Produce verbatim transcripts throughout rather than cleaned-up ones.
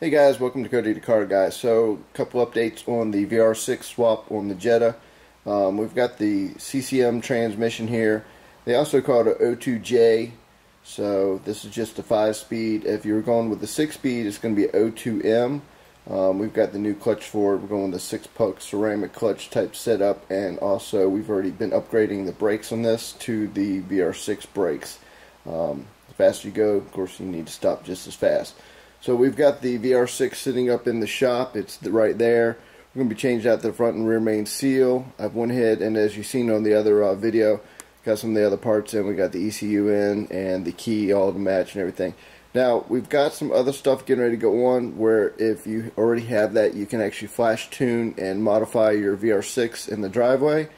Hey guys, welcome to Cody the Car Guy. So, a couple updates on the V R six swap on the Jetta. Um, we've got the C C M transmission here. They also call it an O two J. So, this is just a five speed. If you're going with the six speed, it's going to be an O two M. Um, we've got the new clutch for it. We're going with the six puck ceramic clutch type setup. And also, we've already been upgrading the brakes on this to the V R six brakes. Um, the faster you go, of course, you need to stop just as fast. So we've got the V R six sitting up in the shop. It's the, right there. We're going to be changing out the front and rear main seal. I've went ahead, and as you've seen on the other uh, video, got some of the other parts in. We got the E C U in and the key all to match and everything. Now, we've got some other stuff getting ready to go on where if you already have that, you can actually flash tune and modify your V R six in the driveway.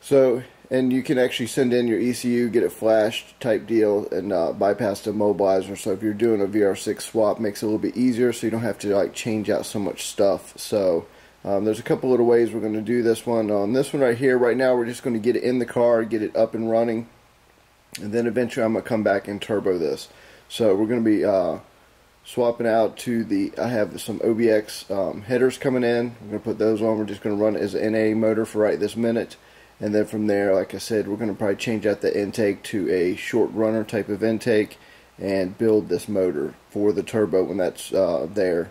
So, and you can actually send in your E C U, get it flashed type deal, and uh, bypass the immobilizer. So if you're doing a V R six swap, it makes it a little bit easier, so you don't have to like change out so much stuff. So um, there's a couple little ways we're going to do this one. On this one right here, right now we're just going to get it in the car, get it up and running, and then eventually I'm going to come back and turbo this. So we're going to be uh, swapping out to the, I have some O B X um, headers coming in. I'm going to put those on. We're just going to run it as an N A motor for right this minute. And then from there, like I said, we're going to probably change out the intake to a short runner type of intake and build this motor for the turbo when that's uh, there.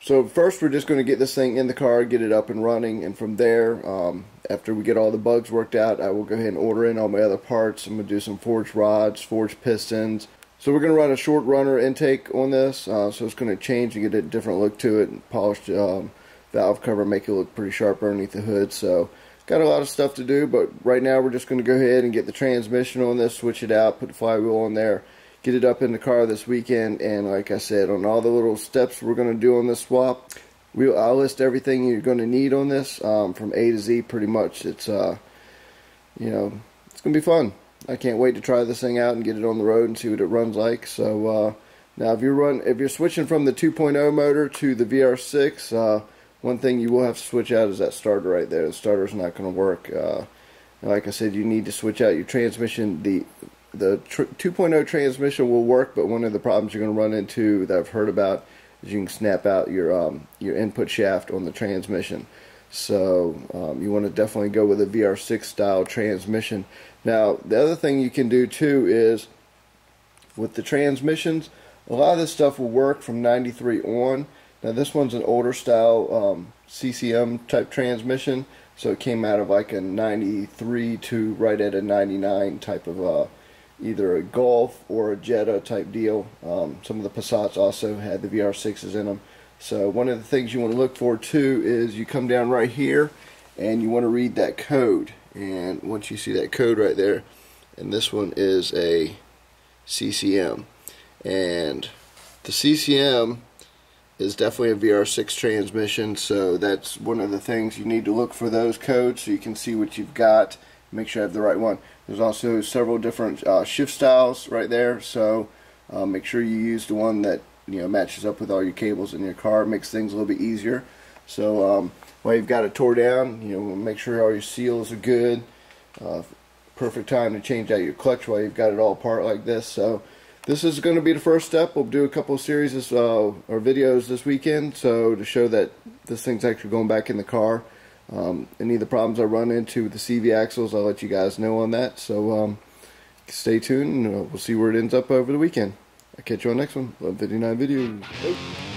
So first we're just going to get this thing in the car, get it up and running, and from there, um, after we get all the bugs worked out, I will go ahead and order in all my other parts. I'm going to do some forged rods, forged pistons. So we're going to run a short runner intake on this, uh, so it's going to change and get a different look to it, and polished um, valve cover, make it look pretty sharp underneath the hood. So got a lot of stuff to do, but right now we're just going to go ahead and get the transmission on this, switch it out, put the flywheel on there, get it up in the car this weekend, and like I said, on all the little steps we're going to do on this swap, we'll, I'll list everything you're going to need on this, um, from A to Z pretty much. It's, uh, you know, it's going to be fun. I can't wait to try this thing out and get it on the road and see what it runs like. So uh, now if you run, if you're switching from the two point oh motor to the V R six, uh, one thing you will have to switch out is that starter right there. The starter's not going to work. Uh, like I said, you need to switch out your transmission. The the tr two point oh transmission will work, but one of the problems you're going to run into that I've heard about is you can snap out your um, your input shaft on the transmission. So um, you want to definitely go with a V R six style transmission. Now, the other thing you can do too is with the transmissions, a lot of this stuff will work from ninety-three on. Now this one's an older style um, C C M type transmission, so it came out of like a ninety-three to right at a ninety-nine type of uh, either a Golf or a Jetta type deal. Um, some of the Passats also had the V R sixes in them. So one of the things you want to look for too is you come down right here and you want to read that code. And once you see that code right there, and this one is a C C M. And the C C M is definitely a V R six transmission, so that's one of the things you need to look for, those codes, so you can see what you've got, make sure I have the right one. There's also several different uh, shift styles right there, so uh, make sure you use the one that, you know, matches up with all your cables in your car. It makes things a little bit easier. So um, while you've got it tore down, you know, make sure all your seals are good. Uh, perfect time to change out your clutch while you've got it all apart like this. So this is going to be the first step. We'll do a couple of series uh, or videos this weekend, so to show that this thing's actually going back in the car. Um, any of the problems I run into with the C V axles, I'll let you guys know on that. So um, stay tuned, and we'll see where it ends up over the weekend. I'll catch you on the next one. eleven fifty-nine videos.